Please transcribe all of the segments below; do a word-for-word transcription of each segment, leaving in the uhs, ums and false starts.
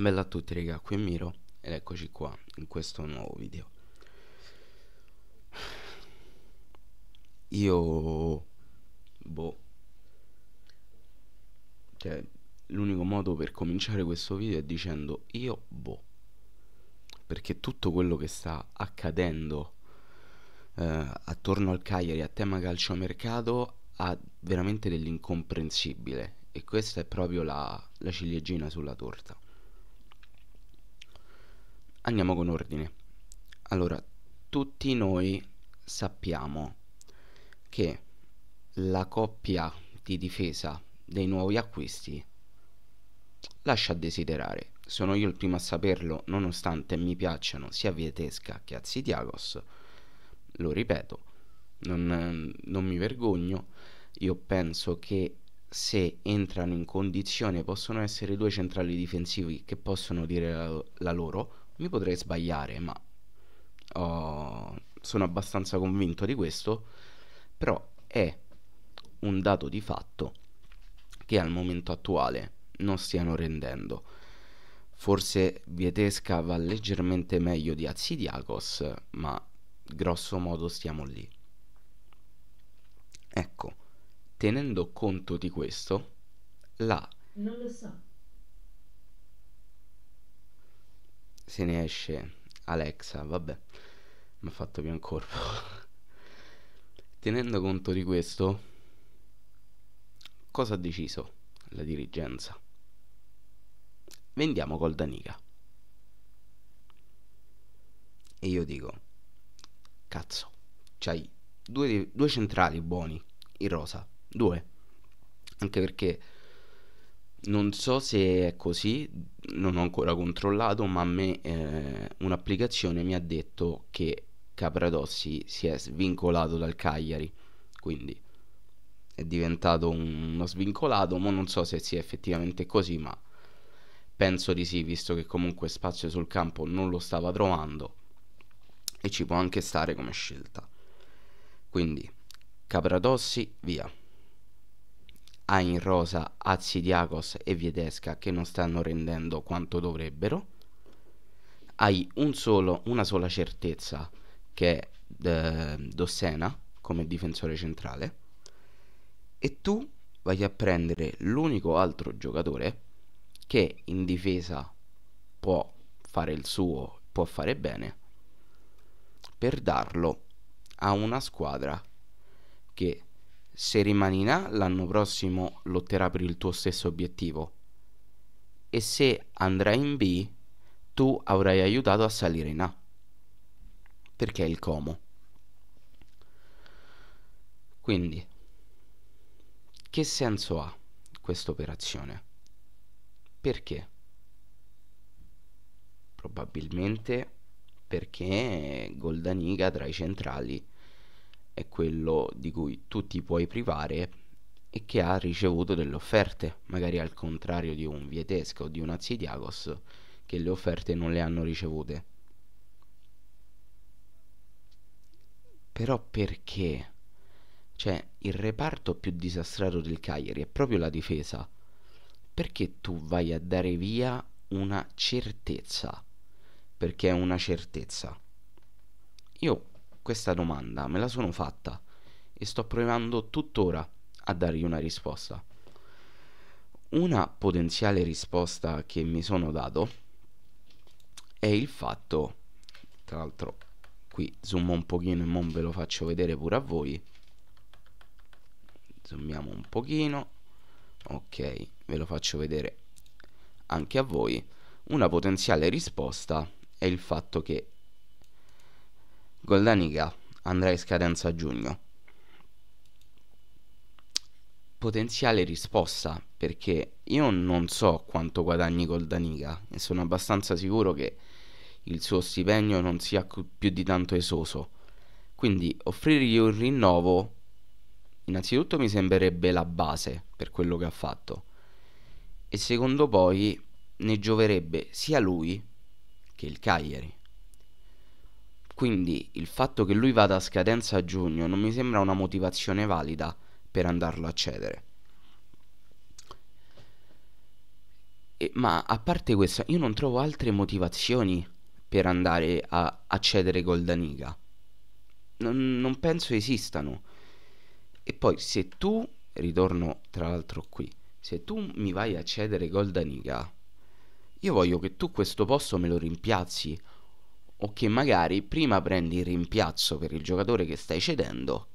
Bella a tutti raga, qui è Miro ed eccoci qua in questo nuovo video. Io boh, cioè l'unico modo per cominciare questo video è dicendo io boh, perché tutto quello che sta accadendo eh, attorno al Cagliari a tema calciomercato ha veramente dell'incomprensibile, e questa è proprio la, la ciliegina sulla torta. Andiamo con ordine. Allora, tutti noi sappiamo che la coppia di difesa dei nuovi acquisti lascia a desiderare. Sono io il primo a saperlo, nonostante mi piacciono sia Wieteska che Azzi Diakos. Lo ripeto, non, non mi vergogno. Io penso che se entrano in condizione possono essere due centrali difensivi che possono dire la, la loro. Mi potrei sbagliare, ma oh, sono abbastanza convinto di questo, però è un dato di fatto che al momento attuale non stiano rendendo. Forse Wieteska va leggermente meglio di Azzi Diakos, ma grosso modo stiamo lì. Ecco, tenendo conto di questo, la... Non lo so. Se ne esce Alexa, vabbè, mi ha fatto più un corpo. Tenendo conto di questo, cosa ha deciso la dirigenza? Vendiamo Goldaniga. E io dico, cazzo, c'hai due, due centrali buoni in rosa, due. Anche perché non so se è così, non ho ancora controllato, ma a me eh, un'applicazione mi ha detto che Capradossi si è svincolato dal Cagliari, quindi è diventato un, uno svincolato, ma non so se sia effettivamente così, ma penso di sì, visto che comunque spazio sul campo non lo stava trovando e ci può anche stare come scelta. Quindi Capradossi via. Ha in rosa Azzi Diakos e Wieteska che non stanno rendendo quanto dovrebbero. Hai un solo, una sola certezza che è eh, Dossena come difensore centrale, e tu vai a prendere l'unico altro giocatore che in difesa può fare il suo, può fare bene, per darlo a una squadra che, se rimani in A, l'anno prossimo lotterà per il tuo stesso obiettivo, e se andrai in B tu avrai aiutato a salire in A, perché è il Como. Quindi che senso ha questa operazione? Perché? Probabilmente perché Goldaniga tra i centrali è quello di cui tu ti puoi privare e che ha ricevuto delle offerte, magari al contrario di un Wieteska o di un Azzi Diakos, che le offerte non le hanno ricevute. Però perché? Cioè, il reparto più disastrato del Cagliari è proprio la difesa. Perché tu vai a dare via una certezza? Perché è una certezza. Io questa domanda me la sono fatta e sto provando tuttora a dargli una risposta. Una potenziale risposta che mi sono dato è il fatto, tra l'altro qui zoom un pochino e non ve lo faccio vedere pure a voi, zoomiamo un pochino, ok, ve lo faccio vedere anche a voi. Una potenziale risposta è il fatto che Goldaniga andrà in scadenza a giugno. Potenziale risposta, perché io non so quanto guadagni Goldaniga e sono abbastanza sicuro che il suo stipendio non sia più di tanto esoso, quindi offrirgli un rinnovo innanzitutto mi sembrerebbe la base per quello che ha fatto, e secondo poi ne gioverebbe sia lui che il Cagliari. Quindi il fatto che lui vada a scadenza a giugno non mi sembra una motivazione valida per andarlo a cedere. E, ma a parte questo, io non trovo altre motivazioni per andare a, a cedere Goldaniga. Non, non penso esistano. E poi se tu, ritorno tra l'altro qui, se tu mi vai a cedere Goldaniga, io voglio che tu questo posto me lo rimpiazzi, o che magari prima prendi il rimpiazzo per il giocatore che stai cedendo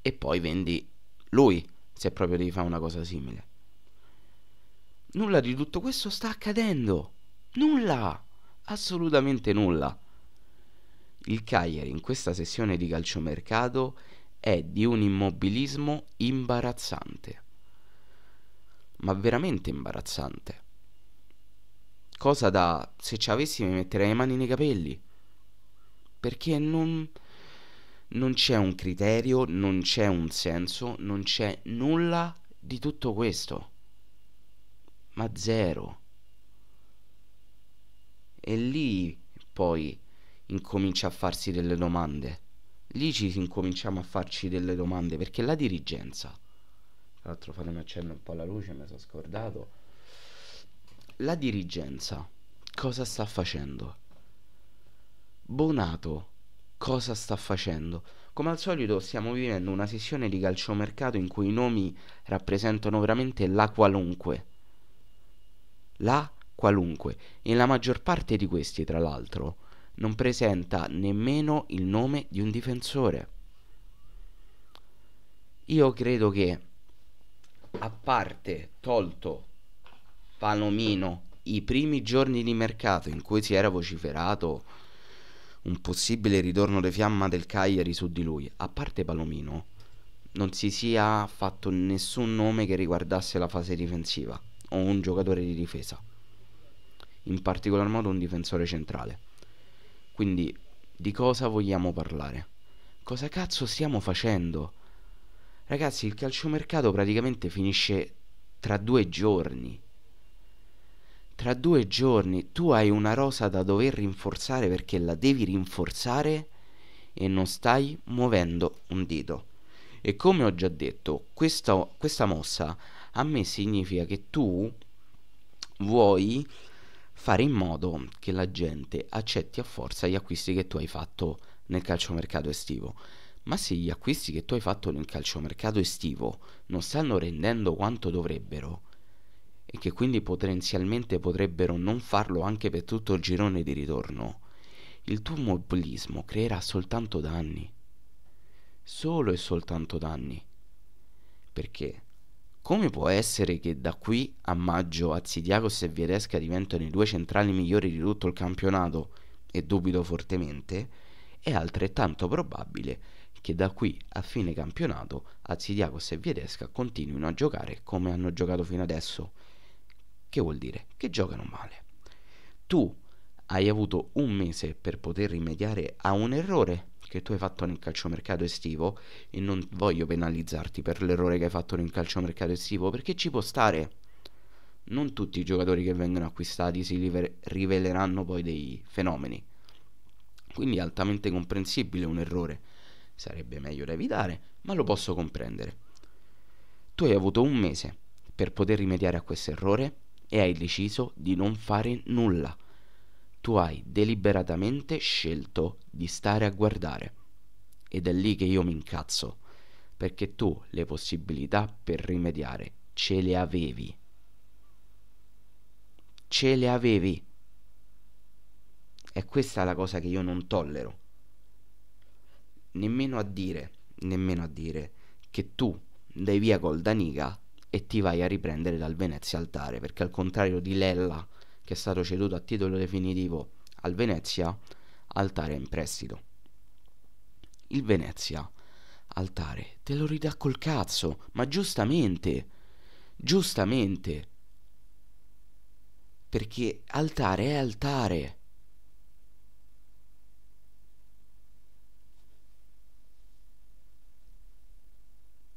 e poi vendi lui, se proprio devi fare una cosa simile. Nulla di tutto questo sta accadendo. Nulla, assolutamente nulla. Il Cagliari in questa sessione di calciomercato è di un immobilismo imbarazzante, ma veramente imbarazzante. Cosa da, se ci avessi mi metterei le mani nei capelli, perché non, non c'è un criterio, non c'è un senso, non c'è nulla di tutto questo, ma zero. E lì poi incomincia a farsi delle domande. Lì ci incominciamo a farci delle domande, perché la dirigenza, tra l'altro fatemi accendere un po' la luce, mi sono scordato, la dirigenza cosa sta facendo? Bonato cosa sta facendo? Come al solito stiamo vivendo una sessione di calciomercato in cui i nomi rappresentano veramente la qualunque, la qualunque, e la maggior parte di questi tra l'altro non presenta nemmeno il nome di un difensore. Io credo che, a parte tolto Palomino, i primi giorni di mercato in cui si era vociferato un possibile ritorno di fiamma del Cagliari su di lui, a parte Palomino non si sia fatto nessun nome che riguardasse la fase difensiva o un giocatore di difesa, in particolar modo un difensore centrale. Quindi di cosa vogliamo parlare? Cosa cazzo stiamo facendo? Ragazzi, il calciomercato praticamente finisce tra due giorni. Tra due giorni tu hai una rosa da dover rinforzare, perché la devi rinforzare e non stai muovendo un dito. E come ho già detto, questa, questa mossa a me significa che tu vuoi fare in modo che la gente accetti a forza gli acquisti che tu hai fatto nel calciomercato estivo. Ma se gli acquisti che tu hai fatto nel calciomercato estivo non stanno rendendo quanto dovrebbero, e che quindi potenzialmente potrebbero non farlo anche per tutto il girone di ritorno, il tuo immobilismo creerà soltanto danni, solo e soltanto danni. Perché? Come può essere che da qui a maggio Azzi Diakos e Wieteska diventano i due centrali migliori di tutto il campionato? E dubito fortemente. È altrettanto probabile che da qui a fine campionato Azzi Diakos e Wieteska continuino a giocare come hanno giocato fino adesso, che vuol dire che giocano male. Tu hai avuto un mese per poter rimediare a un errore che tu hai fatto nel calciomercato estivo, e non voglio penalizzarti per l'errore che hai fatto nel calciomercato estivo, perché ci può stare. Non tutti i giocatori che vengono acquistati si riveleranno poi dei fenomeni, quindi è altamente comprensibile un errore. Sarebbe meglio da evitare, ma lo posso comprendere. Tu hai avuto un mese per poter rimediare a questo errore e hai deciso di non fare nulla. Tu hai deliberatamente scelto di stare a guardare, ed è lì che io mi incazzo, perché tu le possibilità per rimediare ce le avevi, ce le avevi, e questa è la cosa che io non tollero. Nemmeno a dire, nemmeno a dire che tu dai via Goldaniga e ti vai a riprendere dal Venezia Altare, perché al contrario di Lella, che è stato ceduto a titolo definitivo al Venezia, Altare è in prestito. Il Venezia Altare te lo ridà col cazzo, ma giustamente, giustamente, perché Altare è Altare.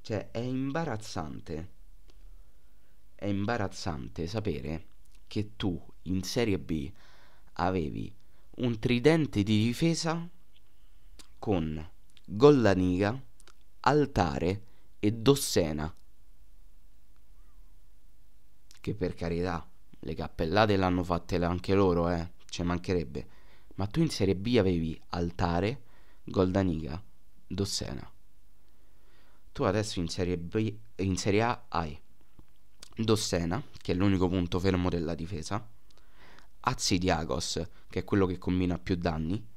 Cioè è imbarazzante, è imbarazzante sapere che tu in Serie B avevi un tridente di difesa con Goldaniga, Altare e Dossena, che per carità le cappellate l'hanno fatte anche loro, eh, cioè mancherebbe. Ma tu in Serie B avevi Altare, Goldaniga, Dossena. Tu adesso in Serie B, in Serie A hai Dossena, che è l'unico punto fermo della difesa, Azzi Diakos, che è quello che combina più danni,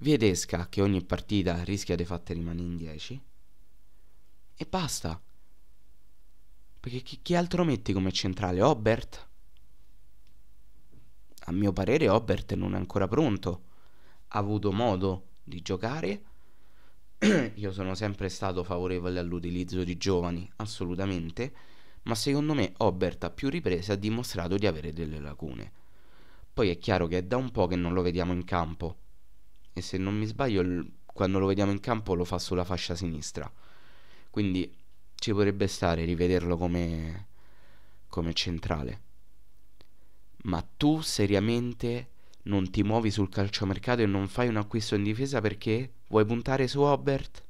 Wieteska, che ogni partita rischia di fatte rimanere in dieci, e basta. Perché chi, chi altro metti come centrale? Obert? A mio parere Obert non è ancora pronto, ha avuto modo di giocare. Io sono sempre stato favorevole all'utilizzo di giovani, assolutamente, ma secondo me Obert a più riprese ha dimostrato di avere delle lacune. Poi è chiaro che è da un po' che non lo vediamo in campo, e se non mi sbaglio quando lo vediamo in campo lo fa sulla fascia sinistra, quindi ci potrebbe stare rivederlo come, come centrale. Ma tu seriamente non ti muovi sul calciomercato e non fai un acquisto in difesa perché vuoi puntare su Obert?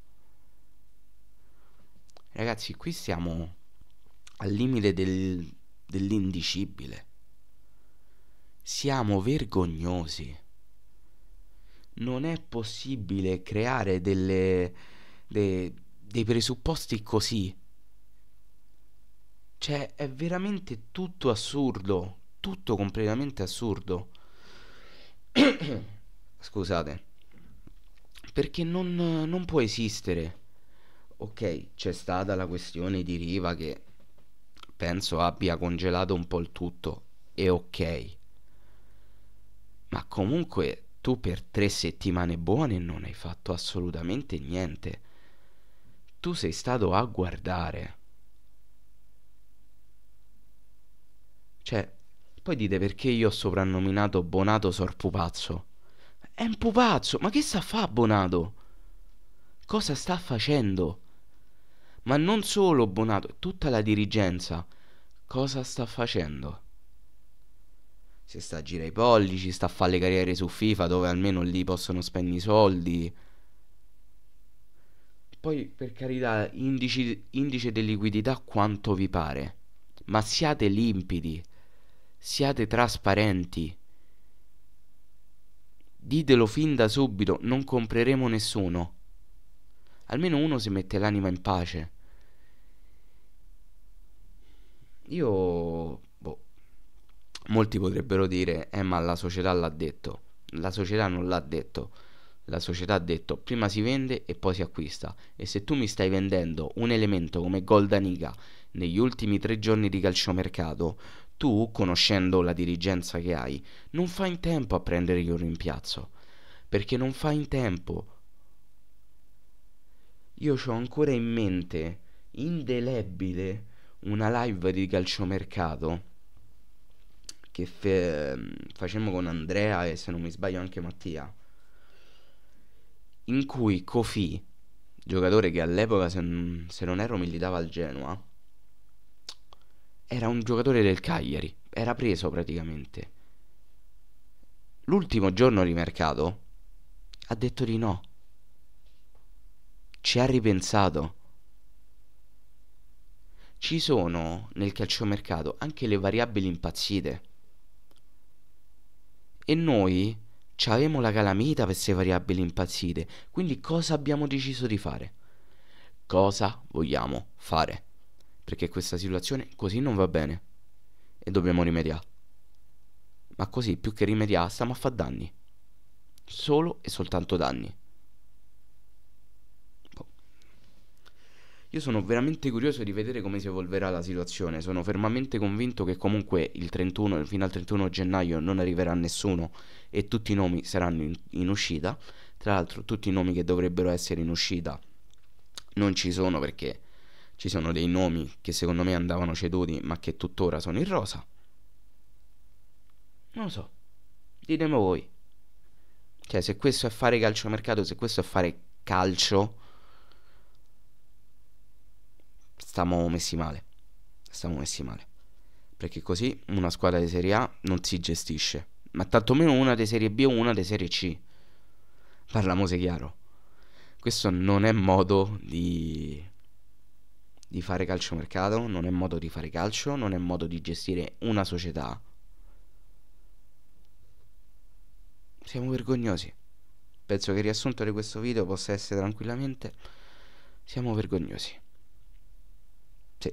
Ragazzi, qui siamo al limite del, dell'indicibile. Siamo vergognosi. Non è possibile creare delle, de, dei presupposti così. Cioè è veramente tutto assurdo, tutto completamente assurdo. Scusate. Perché non, non può esistere. Ok, c'è stata la questione di Riva che penso abbia congelato un po' il tutto, e ok, ma comunque tu per tre settimane buone non hai fatto assolutamente niente. Tu sei stato a guardare. Cioè, poi dite perché io ho soprannominato Bonato Sor Pupazzo. È un pupazzo, ma che sta a fare Bonato? Cosa sta facendo? Ma non solo Bonato, tutta la dirigenza. Cosa sta facendo? Se sta a girare i pollici, sta a fare le carriere su FIFA dove almeno lì possono spendere i soldi. Poi per carità, indici, indice di liquidità quanto vi pare, ma siate limpidi, siate trasparenti, ditelo fin da subito: non compreremo nessuno. Almeno uno si mette l'anima in pace. Io... molti potrebbero dire eh ma la società l'ha detto. La società non l'ha detto. La società ha detto prima si vende e poi si acquista. E se tu mi stai vendendo un elemento come Goldaniga negli ultimi tre giorni di calciomercato, tu, conoscendo la dirigenza che hai, non fai in tempo a prendergli un rimpiazzo, perché non fai in tempo. Io ho ancora in mente indelebile una live di calciomercato che facemmo con Andrea e se non mi sbaglio anche Mattia, in cui Kofi, giocatore che all'epoca se, se non ero militava al Genoa, era un giocatore del Cagliari, era preso praticamente, l'ultimo giorno di mercato ha detto di no, ci ha ripensato. Ci sono nel calciomercato anche le variabili impazzite, e noi c'avemo la calamita per queste variabili impazzite. Quindi cosa abbiamo deciso di fare? Cosa vogliamo fare? Perché questa situazione così non va bene e dobbiamo rimediare. Ma così più che rimediare stiamo a fare danni, solo e soltanto danni. Io sono veramente curioso di vedere come si evolverà la situazione. Sono fermamente convinto che comunque il trentuno, fino al trentuno gennaio non arriverà nessuno e tutti i nomi saranno in, in uscita. Tra l'altro tutti i nomi che dovrebbero essere in uscita non ci sono, perché ci sono dei nomi che secondo me andavano ceduti ma che tuttora sono in rosa. Non lo so, ditemi voi. Cioè, se questo è fare calciomercato, se questo è fare calcio, stiamo messi male. Stiamo messi male. Perché così una squadra di Serie A non si gestisce, ma tantomeno una di Serie B o una di Serie C. Parliamose chiaro. Questo non è modo di di fare calciomercato, non è modo di fare calcio, non è modo di gestire una società. Siamo vergognosi. Penso che il riassunto di questo video possa essere tranquillamente: siamo vergognosi. Sì.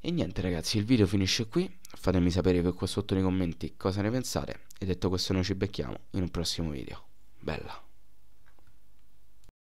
E niente ragazzi, il video finisce qui. Fatemi sapere qua sotto nei commenti cosa ne pensate. E detto questo, noi ci becchiamo in un prossimo video. Bella.